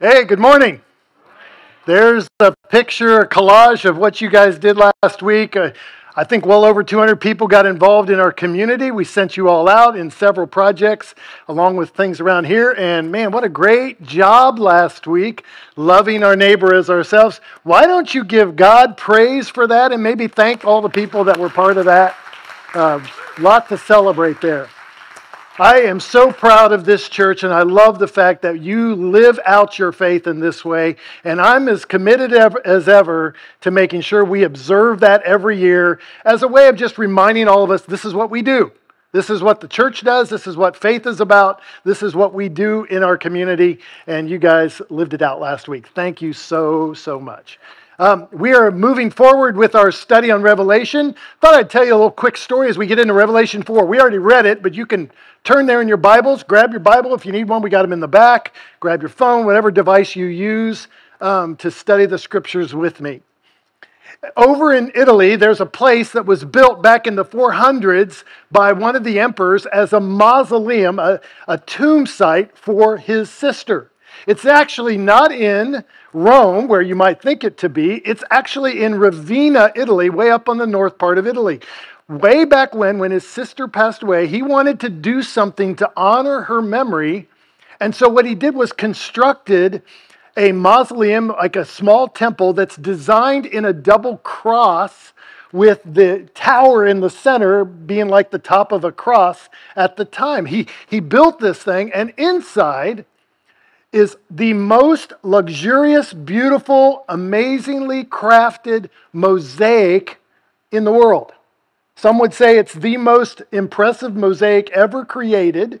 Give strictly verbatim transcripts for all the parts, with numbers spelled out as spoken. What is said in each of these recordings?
Hey, good morning. There's a picture, a collage of what you guys did last week. Uh, I think well over two hundred people got involved in our community. We sent you all out in several projects along with things around here. And man, what a great job last week, loving our neighbor as ourselves. Why don't you give God praise for that and maybe thank all the people that were part of that? A uh, lot to celebrate there. I am so proud of this church, and I love the fact that you live out your faith in this way, and I'm as committed as ever to making sure we observe that every year as a way of just reminding all of us this is what we do. This is what the church does. This is what faith is about. This is what we do in our community, and you guys lived it out last week. Thank you so, so much. Um, we are moving forward with our study on Revelation. Thought I'd tell you a little quick story as we get into Revelation four. We already read it, but you can turn there in your Bibles. Grab your Bible if you need one. We got them in the back. Grab your phone, whatever device you use um, to study the Scriptures with me. Over in Italy, there's a place that was built back in the four hundreds by one of the emperors as a mausoleum, a, a tomb site for his sister. It's actually not in Rome, where you might think it to be. It's actually in Ravenna, Italy, way up on the north part of Italy. Way back when, when his sister passed away, he wanted to do something to honor her memory. And so what he did was constructed a mausoleum, like a small temple that's designed in a double cross with the tower in the center being like the top of a cross at the time. He, he built this thing, and inside is the most luxurious, beautiful, amazingly crafted mosaic in the world. Some would say it's the most impressive mosaic ever created.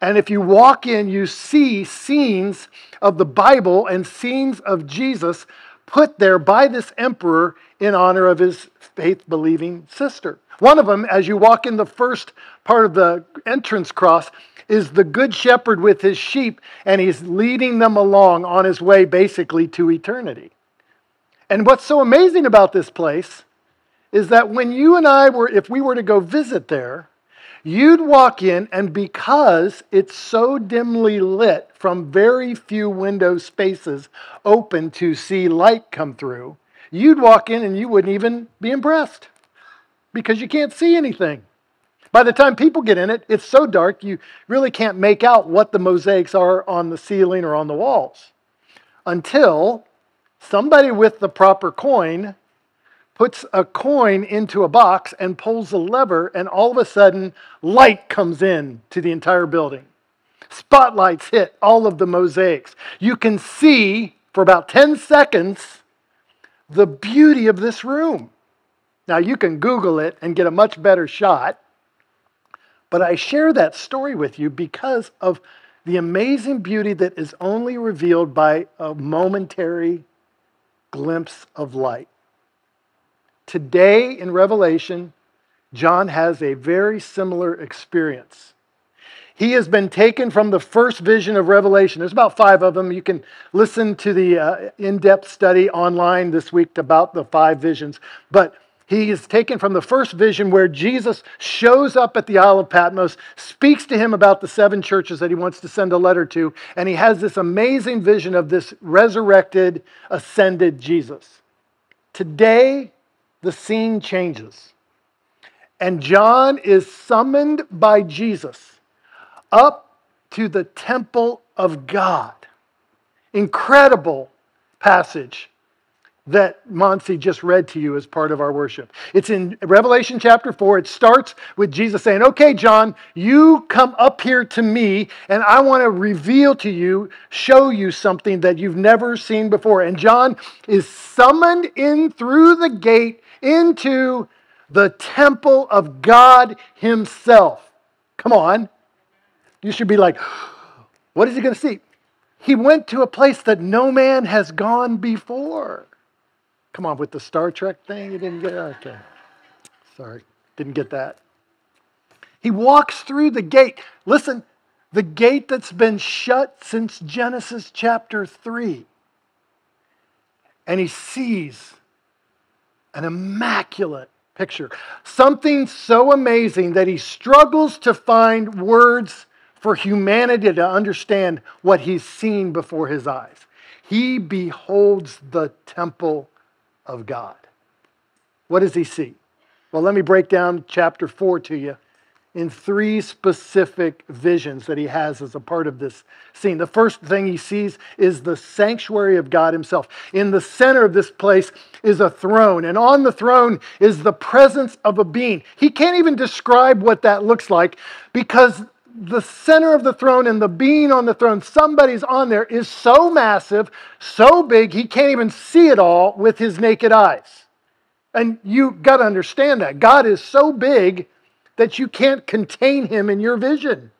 And if you walk in, you see scenes of the Bible and scenes of Jesus put there by this emperor in honor of his faith-believing sister. One of them, as you walk in the first part of the entrance cross, is the good shepherd with his sheep, and he's leading them along on his way basically to eternity. And what's so amazing about this place is that when you and I were, if we were to go visit there, you'd walk in, and because it's so dimly lit from very few window spaces open to see light come through, you'd walk in and you wouldn't even be impressed because you can't see anything. By the time people get in it, it's so dark you really can't make out what the mosaics are on the ceiling or on the walls until somebody with the proper coin puts a coin into a box and pulls a lever, and all of a sudden light comes in to the entire building. Spotlights hit all of the mosaics. You can see for about ten seconds the beauty of this room. Now you can Google it and get a much better shot. But I share that story with you because of the amazing beauty that is only revealed by a momentary glimpse of light. Today in Revelation, John has a very similar experience. He has been taken from the first vision of Revelation. There's about five of them. You can listen to the uh, in-depth study online this week about the five visions. But he is taken from the first vision where Jesus shows up at the Isle of Patmos, speaks to him about the seven churches that he wants to send a letter to, and he has this amazing vision of this resurrected, ascended Jesus. Today, the scene changes, and John is summoned by Jesus up to the temple of God. Incredible passage that Monsi just read to you as part of our worship. It's in Revelation chapter four. It starts with Jesus saying, okay, John, you come up here to me, and I want to reveal to you, show you something that you've never seen before. And John is summoned in through the gate into the temple of God himself. Come on. You should be like, what is he going to see? He went to a place that no man has gone before. Come on, with the Star Trek thing, you didn't get it? Okay. Sorry, didn't get that. He walks through the gate. Listen, the gate that's been shut since Genesis chapter three. And he sees an immaculate picture. Something so amazing that he struggles to find words for humanity to understand what he's seen before his eyes. He beholds the temple of God. What does he see? Well, let me break down chapter four to you in three specific visions that he has as a part of this scene. The first thing he sees is the sanctuary of God himself. In the center of this place is a throne, and on the throne is the presence of a being. He can't even describe what that looks like, because the center of the throne and the being on the throne, somebody's on there, is so massive, so big, he can't even see it all with his naked eyes. And you've got to understand that. God is so big that you can't contain him in your vision.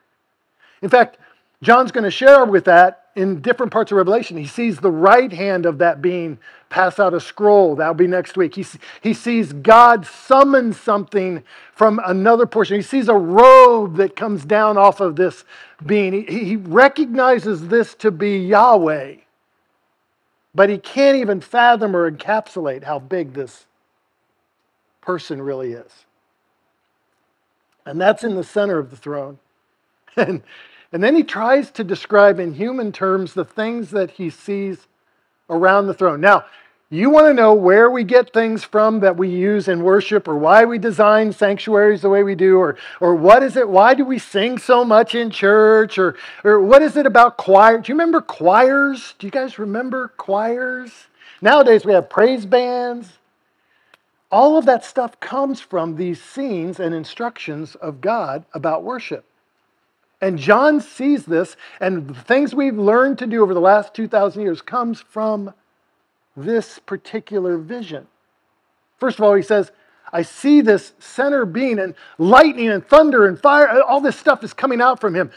In fact, John's going to share with that in different parts of Revelation. He sees the right hand of that being pass out a scroll. That'll be next week. He, he sees God summon something from another portion. He sees a robe that comes down off of this being. He, he recognizes this to be Yahweh, but he can't even fathom or encapsulate how big this person really is. And that's in the center of the throne. And, and then he tries to describe in human terms the things that he sees around the throne. Now, you want to know where we get things from that we use in worship, or why we design sanctuaries the way we do, or, or what is it, why do we sing so much in church, or, or what is it about choir? Do you remember choirs? Do you guys remember choirs? Nowadays we have praise bands. All of that stuff comes from these scenes and instructions of God about worship. And John sees this, and the things we've learned to do over the last two thousand years comes from this particular vision. First of all, he says, I see this center being, and lightning and thunder and fire, all this stuff is coming out from him.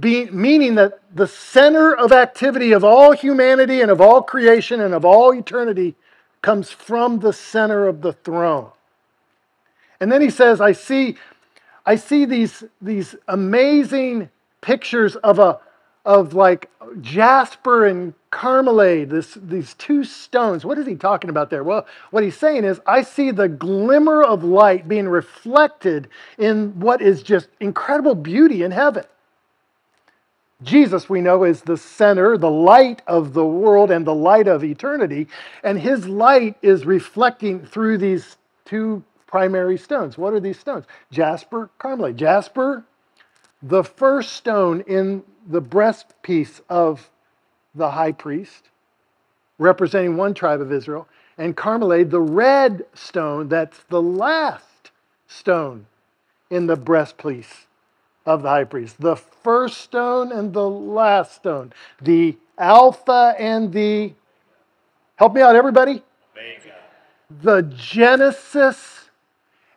Being, meaning that the center of activity of all humanity and of all creation and of all eternity comes from the center of the throne. And then he says, I see, I see these, these amazing pictures of, a, of like jasper and carmelade, this, these two stones. What is he talking about there? Well, what he's saying is, I see the glimmer of light being reflected in what is just incredible beauty in heaven. Jesus, we know, is the center, the light of the world and the light of eternity. And his light is reflecting through these two primary stones. What are these stones? Jasper, carmelite. Jasper, the first stone in the breastpiece of the high priest, representing one tribe of Israel. And carmelite, the red stone, that's the last stone in the breastpiece of the high priest. The first stone and the last stone. The Alpha and the... Help me out, everybody. Omega. The Genesis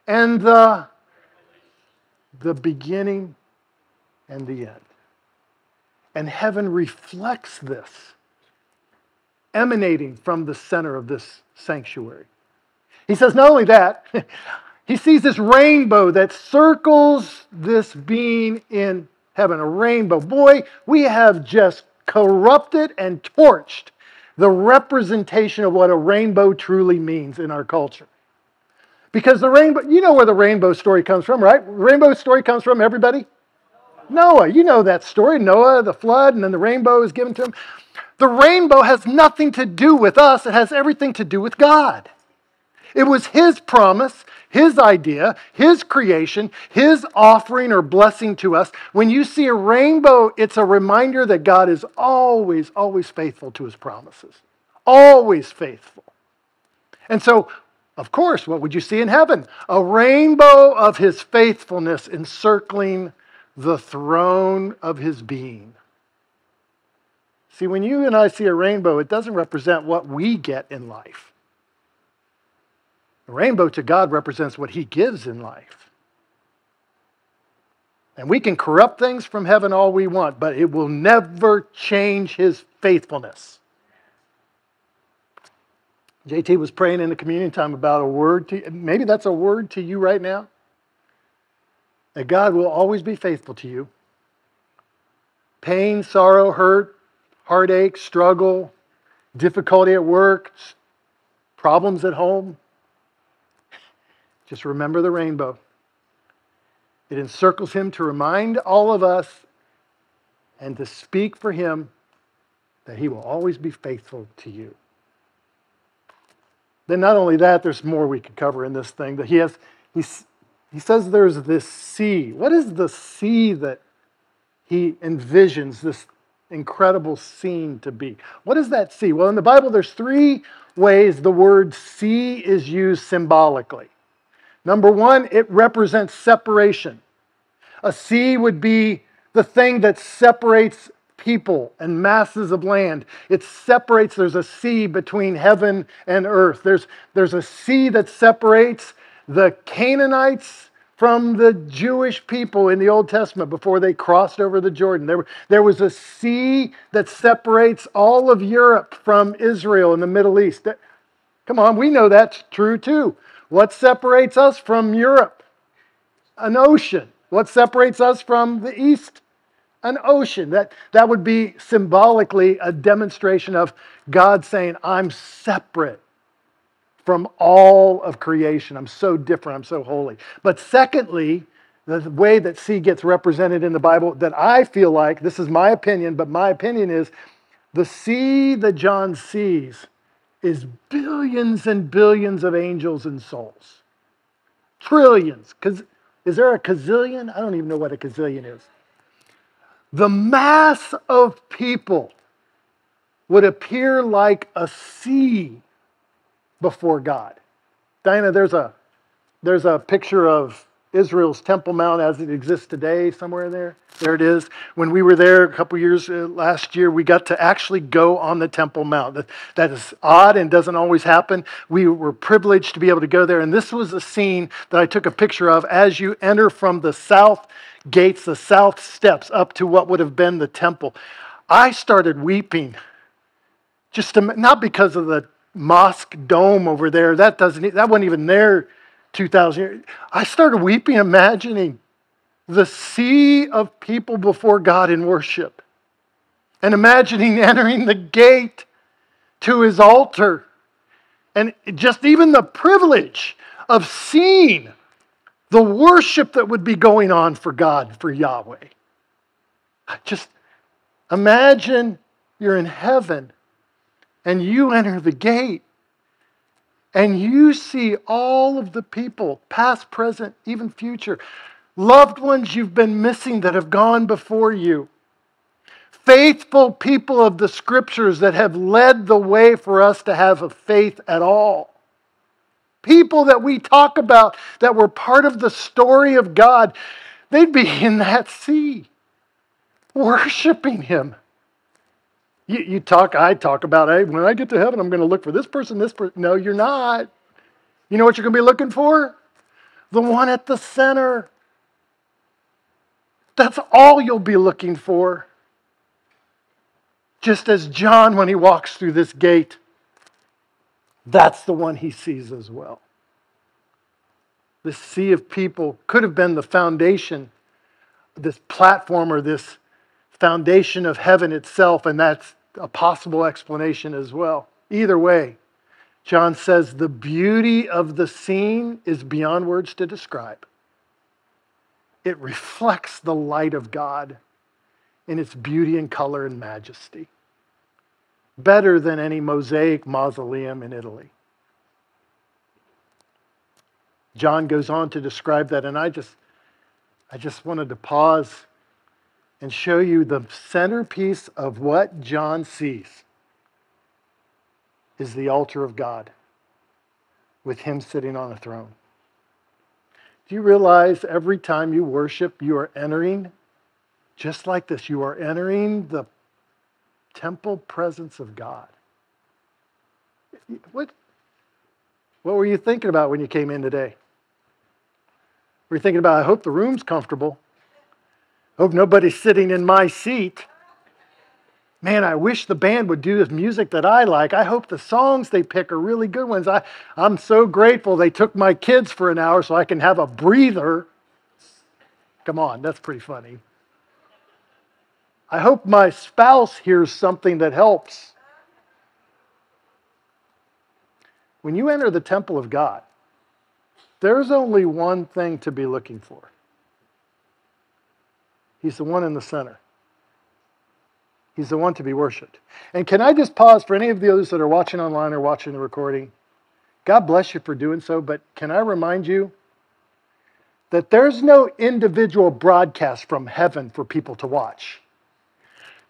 and the... The beginning and the end. And heaven reflects this, emanating from the center of this sanctuary. He says not only that... He sees this rainbow that circles this being in heaven, a rainbow. Boy, we have just corrupted and torched the representation of what a rainbow truly means in our culture. Because the rainbow, you know where the rainbow story comes from, right? Rainbow story comes from, everybody? Noah, you know that story. Noah, the flood, and then the rainbow is given to him. The rainbow has nothing to do with us. It has everything to do with God. It was his promise, his idea, his creation, his offering or blessing to us. When you see a rainbow, it's a reminder that God is always, always faithful to his promises. Always faithful. And so, of course, what would you see in heaven? A rainbow of his faithfulness encircling the throne of his being. See, when you and I see a rainbow, it doesn't represent what we get in life. The rainbow to God represents what he gives in life. And we can corrupt things from heaven all we want, but it will never change his faithfulness. J T was praying in the communion time about a word to you. Maybe that's a word to you right now. That God will always be faithful to you. Pain, sorrow, hurt, heartache, struggle, difficulty at work, problems at home. Just remember the rainbow. It encircles him to remind all of us and to speak for him that he will always be faithful to you. Then not only that, there's more we could cover in this thing. That he has, he, he says there's this sea. What is the sea that he envisions this incredible scene to be? What is that sea? Well, in the Bible, there's three ways the word sea is used symbolically. Number one, it represents separation. A sea would be the thing that separates people and masses of land. It separates, there's a sea between heaven and earth. There's, there's a sea that separates the Canaanites from the Jewish people in the Old Testament before they crossed over the Jordan. There, there was a sea that separates all of Europe from Israel in the Middle East. That, come on, we know that's true too. What separates us from Europe? An ocean. What separates us from the East? An ocean. That, that would be symbolically a demonstration of God saying, I'm separate from all of creation. I'm so different. I'm so holy. But secondly, the way that sea gets represented in the Bible that I feel like, this is my opinion, but my opinion is the sea that John sees is billions and billions of angels and souls. Trillions. Is there a gazillion? I don't even know what a gazillion is. The mass of people would appear like a sea before God. Diana, there's a, there's a picture of Israel's Temple Mount as it exists today, somewhere there. There it is. When we were there a couple years uh, last year, we got to actually go on the Temple Mount. That, that is odd and doesn't always happen. We were privileged to be able to go there. And this was a scene that I took a picture of as you enter from the south gates, the south steps, up to what would have been the temple. I started weeping. Just to, not because of the mosque dome over there. That doesn't, that wasn't even there two thousand years. I started weeping, imagining the sea of people before God in worship and imagining entering the gate to his altar and just even the privilege of seeing the worship that would be going on for God, for Yahweh. Just imagine you're in heaven and you enter the gate and you see all of the people, past, present, even future, loved ones you've been missing that have gone before you, faithful people of the scriptures that have led the way for us to have a faith at all. People that we talk about that were part of the story of God, they'd be in that sea, worshiping him. You, you talk, I talk about, hey, when I get to heaven, I'm going to look for this person, this person. No, you're not. You know what you're going to be looking for? The one at the center. That's all you'll be looking for. Just as John, when he walks through this gate, that's the one he sees as well. This sea of people could have been the foundation, this platform or this foundation of heaven itself, and that's a possible explanation as well. Either way, John says the beauty of the scene is beyond words to describe. It reflects the light of God in its beauty and color and majesty. Better than any mosaic mausoleum in Italy. John goes on to describe that, and I just, I just wanted to pause and show you the centerpiece of what John sees is the altar of God with him sitting on a throne. Do you realize every time you worship, you are entering, just like this, you are entering the temple presence of God. What, what were you thinking about when you came in today? Were you thinking about, I hope the room's comfortable. I hope nobody's sitting in my seat. Man, I wish the band would do this music that I like. I hope the songs they pick are really good ones. I, I'm so grateful they took my kids for an hour so I can have a breather. Come on, that's pretty funny. I hope my spouse hears something that helps. When you enter the temple of God, there's only one thing to be looking for. He's the one in the center. He's the one to be worshipped. And can I just pause for any of the others that are watching online or watching the recording? God bless you for doing so, but can I remind you that there's no individual broadcast from heaven for people to watch.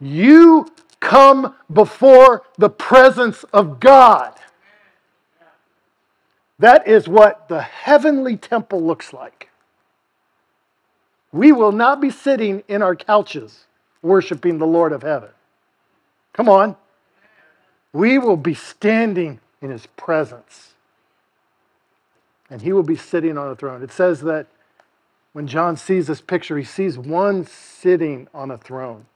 You come before the presence of God. That is what the heavenly temple looks like. We will not be sitting in our couches worshiping the Lord of heaven. Come on. We will be standing in His presence. And He will be sitting on a throne. It says that when John sees this picture, he sees one sitting on a throne.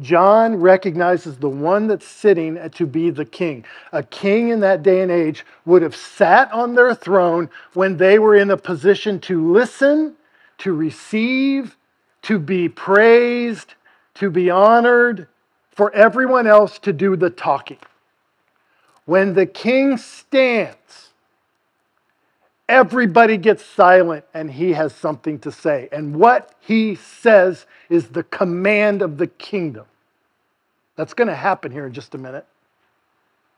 John recognizes the one that's sitting to be the king. A king in that day and age would have sat on their throne when they were in a position to listen, to receive, to be praised, to be honored, for everyone else to do the talking. When the king stands, everybody gets silent and he has something to say. And what he says is the command of the kingdom. That's going to happen here in just a minute.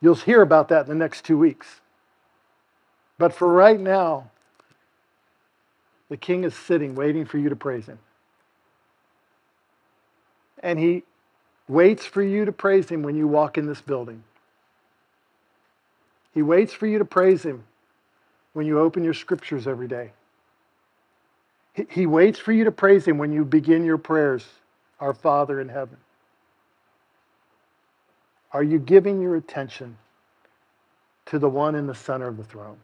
You'll hear about that in the next two weeks. But for right now, the king is sitting, waiting for you to praise him. And he waits for you to praise him when you walk in this building. He waits for you to praise him when you open your scriptures every day. He waits for you to praise him when you begin your prayers, our Father in heaven. Are you giving your attention to the one in the center of the throne?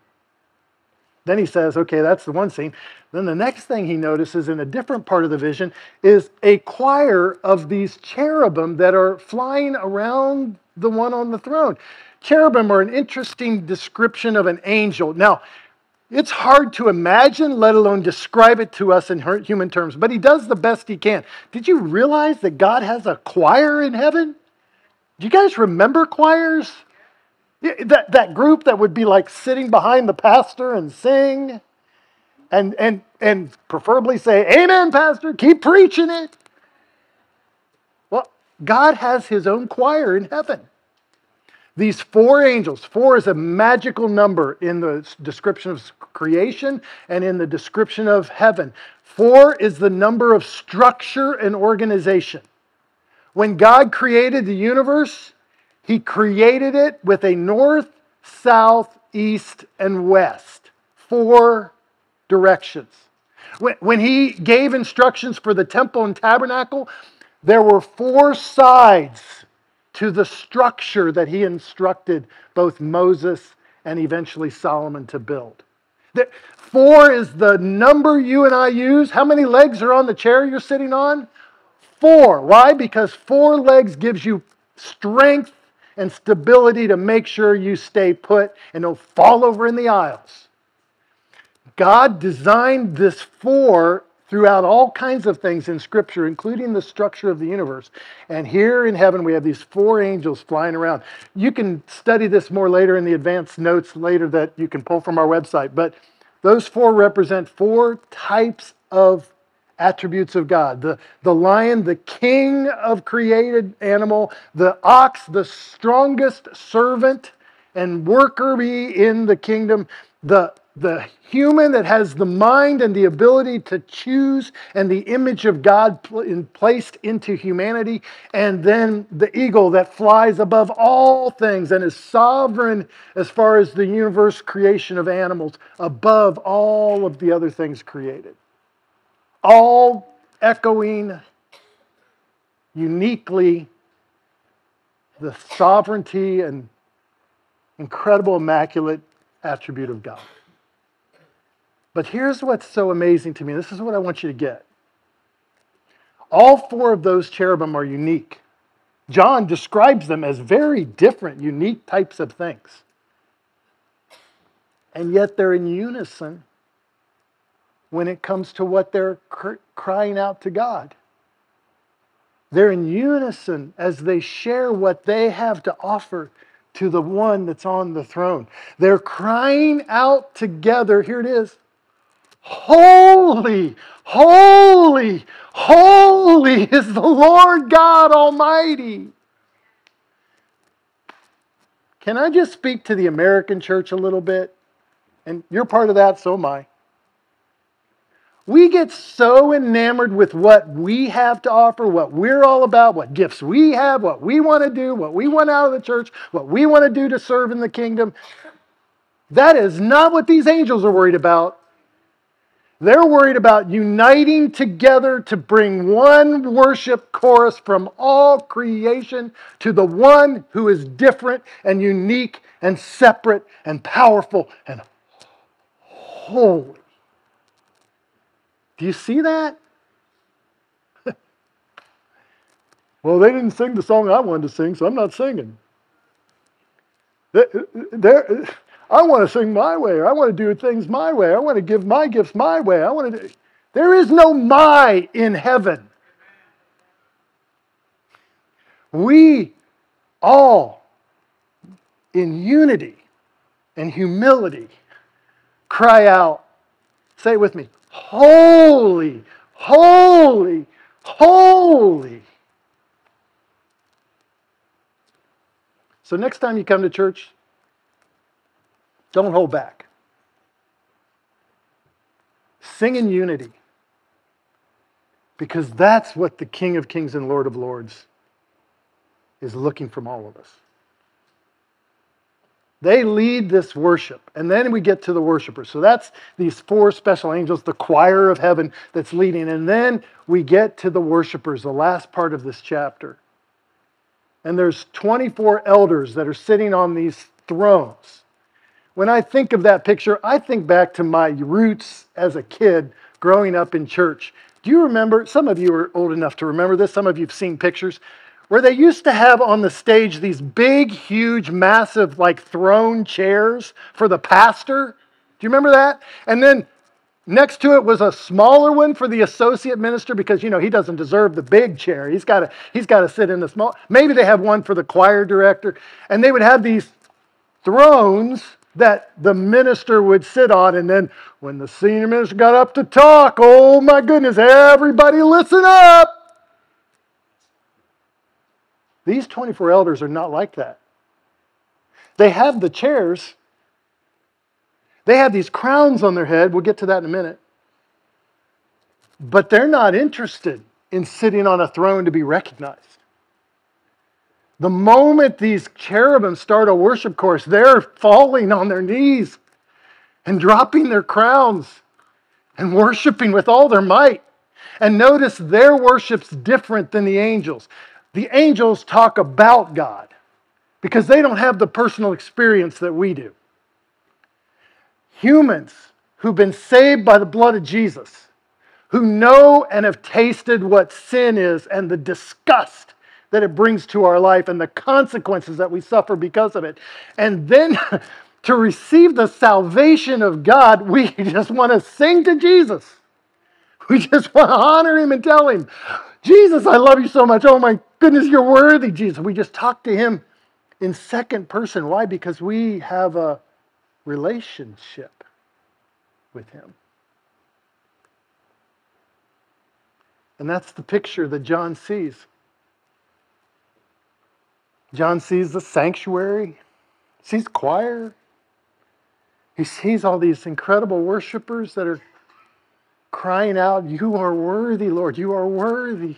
Then he says, okay, that's the one scene. Then the next thing he notices in a different part of the vision is a choir of these cherubim that are flying around the one on the throne. Cherubim are an interesting description of an angel. Now, it's hard to imagine, let alone describe it to us in human terms, but he does the best he can. Did you realize that God has a choir in heaven? Do you guys remember choirs? That, that group that would be like sitting behind the pastor and sing and, and, and preferably say, amen, pastor, keep preaching it. Well, God has his own choir in heaven. These four angels, four is a magical number in the description of creation and in the description of heaven. Four is the number of structure and organization. When God created the universe, He created it with a north, south, east, and west. Four directions. When, when he gave instructions for the temple and tabernacle, there were four sides to the structure that he instructed both Moses and eventually Solomon to build. The, four is the number you and I use. How many legs are on the chair you're sitting on? Four. Why? Because four legs gives you strength and stability to make sure you stay put and don't fall over in the aisles. God designed this four throughout all kinds of things in Scripture, including the structure of the universe. And here in heaven, we have these four angels flying around. You can study this more later in the advanced notes later that you can pull from our website. But those four represent four types of attributes of God. The, the lion, the king of created animal, the ox, the strongest servant and worker in the kingdom, the, the human that has the mind and the ability to choose and the image of God pl- in, placed into humanity, and then the eagle that flies above all things and is sovereign as far as the universe creation of animals above all of the other things created. All echoing uniquely the sovereignty and incredible, immaculate attribute of God. But here's what's so amazing to me. This is what I want you to get. All four of those cherubim are unique. John describes them as very different, unique types of things. And yet they're in unison when it comes to what they're crying out to God. They're in unison as they share what they have to offer to the one that's on the throne. They're crying out together, here it is, Holy, holy, holy is the Lord God Almighty. Can I just speak to the American church a little bit? And you're part of that, so am I. We get so enamored with what we have to offer, what we're all about, what gifts we have, what we want to do, what we want out of the church, what we want to do to serve in the kingdom. That is not what these angels are worried about. They're worried about uniting together to bring one worship chorus from all creation to the one who is different and unique and separate and powerful and holy. Do you see that? Well, they didn't sing the song I wanted to sing, so I'm not singing. They're... I want to sing my way, or I want to do things my way. I want to give my gifts my way. I want to do... There is no my in heaven. We all, in unity and humility, cry out, say it with me, holy, holy, holy. So next time you come to church, don't hold back. Sing in unity. Because that's what the King of Kings and Lord of Lords is looking from all of us. They lead this worship. And then we get to the worshipers. So that's these four special angels, the choir of heaven that's leading. And then we get to the worshipers, the last part of this chapter. And there's twenty-four elders that are sitting on these thrones. When I think of that picture, I think back to my roots as a kid growing up in church. Do you remember, some of you are old enough to remember this, some of you have seen pictures, where they used to have on the stage these big, huge, massive, like throne chairs for the pastor? Do you remember that? And then next to it was a smaller one for the associate minister because, you know, he doesn't deserve the big chair. He's got to, he's got to sit in the small. Maybe they have one for the choir director. And they would have these thrones that the minister would sit on, and then when the senior minister got up to talk, oh my goodness, everybody listen up! These twenty-four elders are not like that. They have the chairs. They have these crowns on their head. We'll get to that in a minute. But they're not interested in sitting on a throne to be recognized. The moment these cherubim start a worship course, they're falling on their knees and dropping their crowns and worshiping with all their might. And notice their worship's different than the angels. The angels talk about God because they don't have the personal experience that we do. Humans who've been saved by the blood of Jesus, who know and have tasted what sin is and the disgust that it brings to our life and the consequences that we suffer because of it. And then to receive the salvation of God, we just want to sing to Jesus. We just want to honor Him and tell Him, Jesus, I love you so much. Oh my goodness, you're worthy, Jesus. We just talk to Him in second person. Why? Because we have a relationship with Him. And that's the picture that John sees. John sees the sanctuary, sees choir. He sees all these incredible worshipers that are crying out, you are worthy, Lord, you are worthy.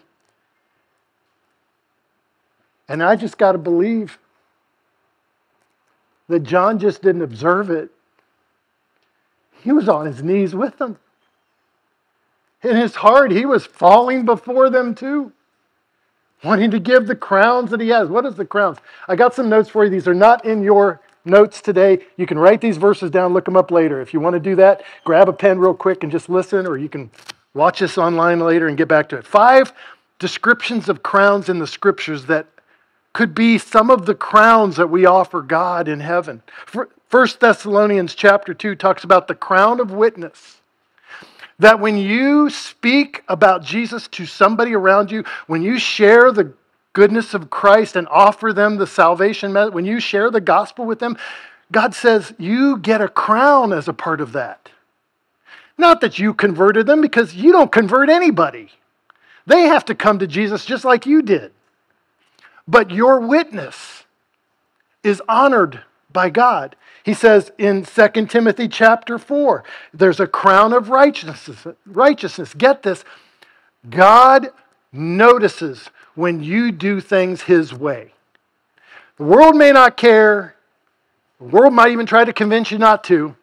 And I just got to believe that John just didn't observe it. He was on his knees with them. In his heart, he was falling before them too. Wanting to give the crowns that he has. What is the crowns? I got some notes for you. These are not in your notes today. You can write these verses down, look them up later. If you want to do that, grab a pen real quick and just listen, or you can watch this online later and get back to it. Five descriptions of crowns in the scriptures that could be some of the crowns that we offer God in heaven. First Thessalonians chapter two talks about the crown of witness. That when you speak about Jesus to somebody around you, when you share the goodness of Christ and offer them the salvation message, when you share the gospel with them, God says you get a crown as a part of that. Not that you converted them, because you don't convert anybody. They have to come to Jesus just like you did. But your witness is honored by God. He says in Second Timothy chapter four, there's a crown of righteousness. Righteousness. Get this. God notices when you do things His way. The world may not care. The world might even try to convince you not to.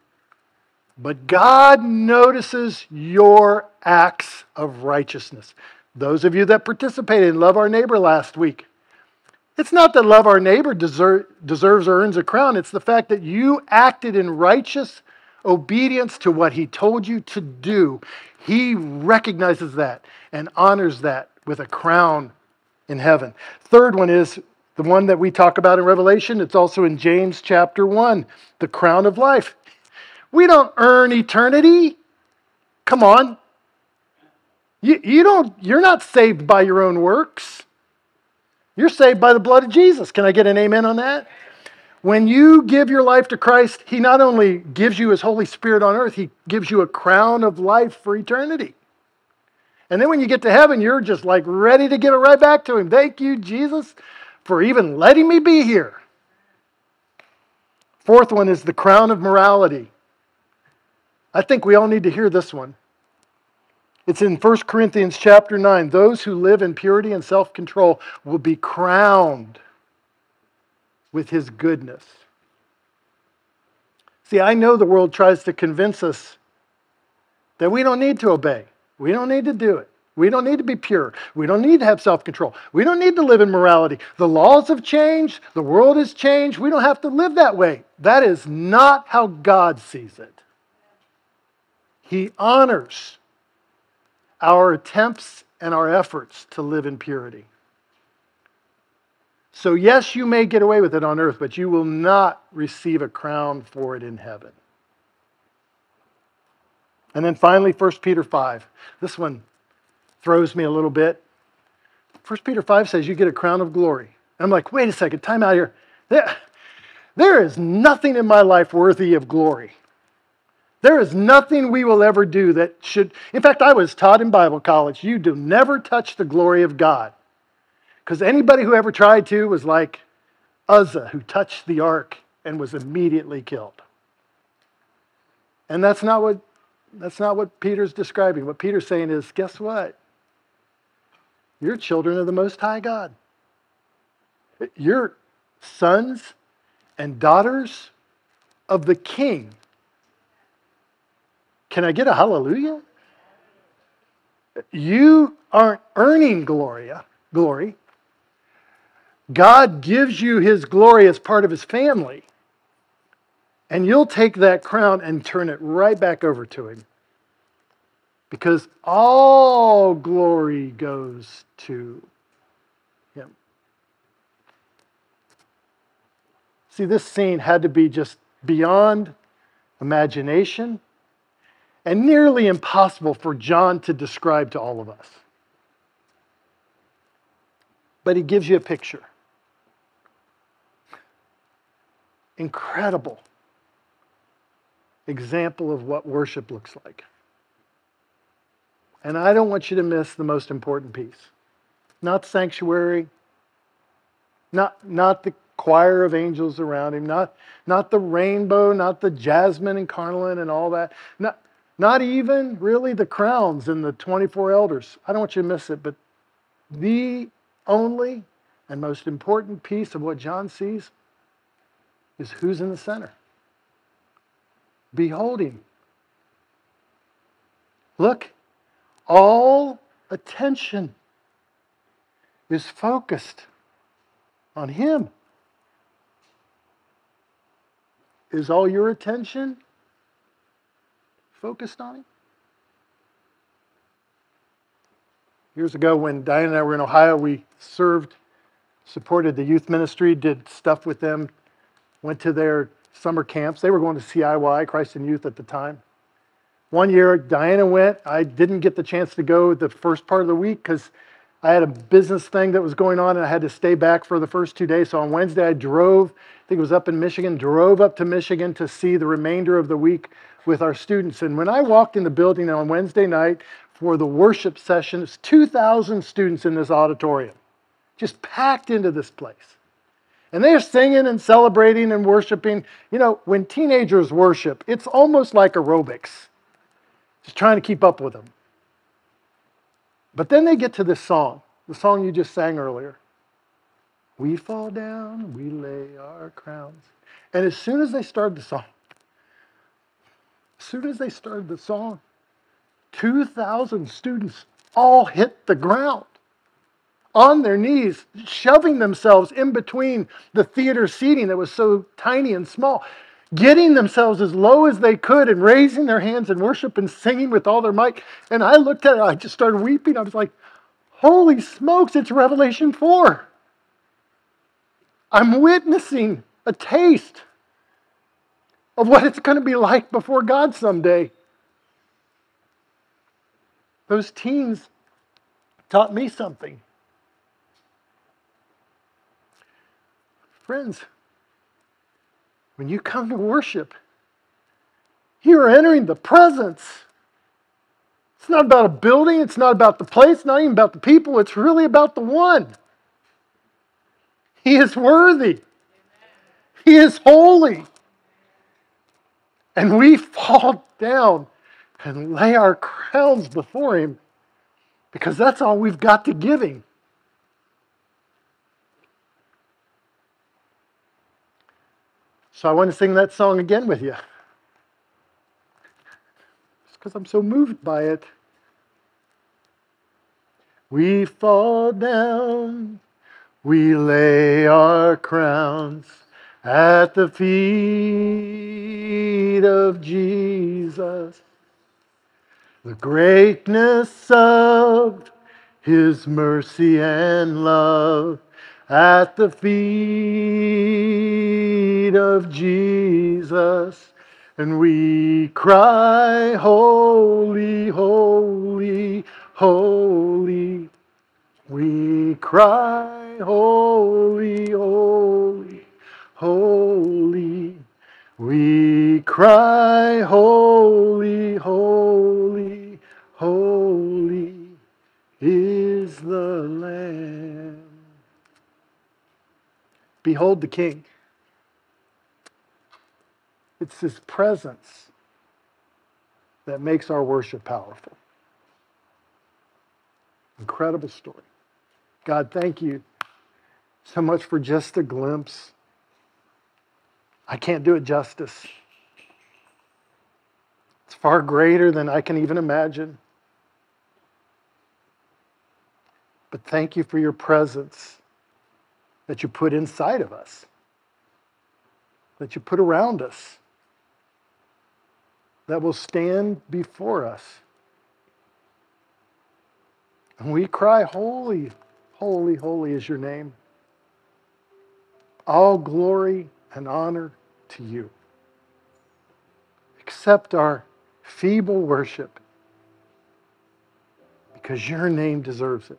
But God notices your acts of righteousness. Those of you that participated in Love Our Neighbor last week, it's not that Love Our Neighbor deserve, deserves or earns a crown. It's the fact that you acted in righteous obedience to what He told you to do. He recognizes that and honors that with a crown in heaven. Third one is the one that we talk about in Revelation. It's also in James chapter one, the crown of life. We don't earn eternity. Come on. You, you don't, you're not saved by your own works. You're saved by the blood of Jesus. Can I get an amen on that? When you give your life to Christ, He not only gives you His Holy Spirit on earth, He gives you a crown of life for eternity. And then when you get to heaven, you're just like ready to give it right back to Him. Thank you, Jesus, for even letting me be here. Fourth one is the crown of morality. I think we all need to hear this one. It's in First Corinthians chapter nine. Those who live in purity and self-control will be crowned with His goodness. See, I know the world tries to convince us that we don't need to obey. We don't need to do it. We don't need to be pure. We don't need to have self-control. We don't need to live in morality. The laws have changed. The world has changed. We don't have to live that way. That is not how God sees it. He honors our attempts and our efforts to live in purity. So yes, you may get away with it on earth, but you will not receive a crown for it in heaven. And then finally, First Peter five. This one throws me a little bit. First Peter five says you get a crown of glory. And I'm like, wait a second, time out here. There, there is nothing in my life worthy of glory. There is nothing we will ever do that should... In fact, I was taught in Bible college, you do never touch the glory of God. Because anybody who ever tried to was like Uzzah, who touched the ark and was immediately killed. And that's not what, that's not what Peter's describing. What Peter's saying is, guess what? You're children of the Most High God. You're sons and daughters of the King. Can I get a hallelujah? You aren't earning glory. God gives you His glory as part of His family. And you'll take that crown and turn it right back over to Him. Because all glory goes to Him. See, this scene had to be just beyond imagination. And nearly impossible for John to describe to all of us. But he gives you a picture. Incredible example of what worship looks like. And I don't want you to miss the most important piece. Not sanctuary, not, not the choir of angels around him, not, not the rainbow, not the jasmine and carnelian and all that. Not, Not even really the crowns and the twenty-four elders. I don't want you to miss it, but the only and most important piece of what John sees is who's in the center. Behold Him. Look, all attention is focused on Him. Is all your attention focused on Him? Years ago, when Diane and I were in Ohio, we served, supported the youth ministry, did stuff with them, went to their summer camps. They were going to C I Y, Christ in Youth, at the time. One year, Diana went. I didn't get the chance to go the first part of the week because I had a business thing that was going on, and I had to stay back for the first two days. So on Wednesday, I drove, I think it was up in Michigan, drove up to Michigan to see the remainder of the week with our students. And when I walked in the building on Wednesday night for the worship session, it's two thousand students in this auditorium, just packed into this place. And they're singing and celebrating and worshiping. You know, when teenagers worship, it's almost like aerobics, just trying to keep up with them. But then they get to this song, the song you just sang earlier. We fall down, we lay our crowns. And as soon as they started the song, as soon as they started the song, two thousand students all hit the ground on their knees, shoving themselves in between the theater seating that was so tiny and small, getting themselves as low as they could and raising their hands in worship and singing with all their might. And I looked at it, I just started weeping. I was like, holy smokes, it's Revelation four. I'm witnessing a taste of what it's going to be like before God someday. Those teens taught me something. Friends, when you come to worship, you are entering the presence. It's not about a building. It's not about the place. Not even about the people. It's really about the one. He is worthy. He is holy. And we fall down and lay our crowns before Him because that's all we've got to give Him. So I want to sing that song again with you. It's because I'm so moved by it. We fall down, we lay our crowns at the feet of Jesus. The greatness of His mercy and love at the feet of Jesus, and we cry, holy, holy, holy. We cry, holy, holy, holy. We cry, holy, holy, holy is the Lamb. Behold the King. It's His presence that makes our worship powerful. Incredible story. God, thank you so much for just a glimpse. I can't do it justice. It's far greater than I can even imagine. But thank you for your presence that you put inside of us, that you put around us, that will stand before us. And we cry, holy, holy, holy is your name. All glory and honor to you. Accept our feeble worship because your name deserves it.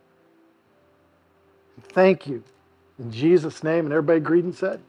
And thank you. In Jesus' name, and everybody agreed and said,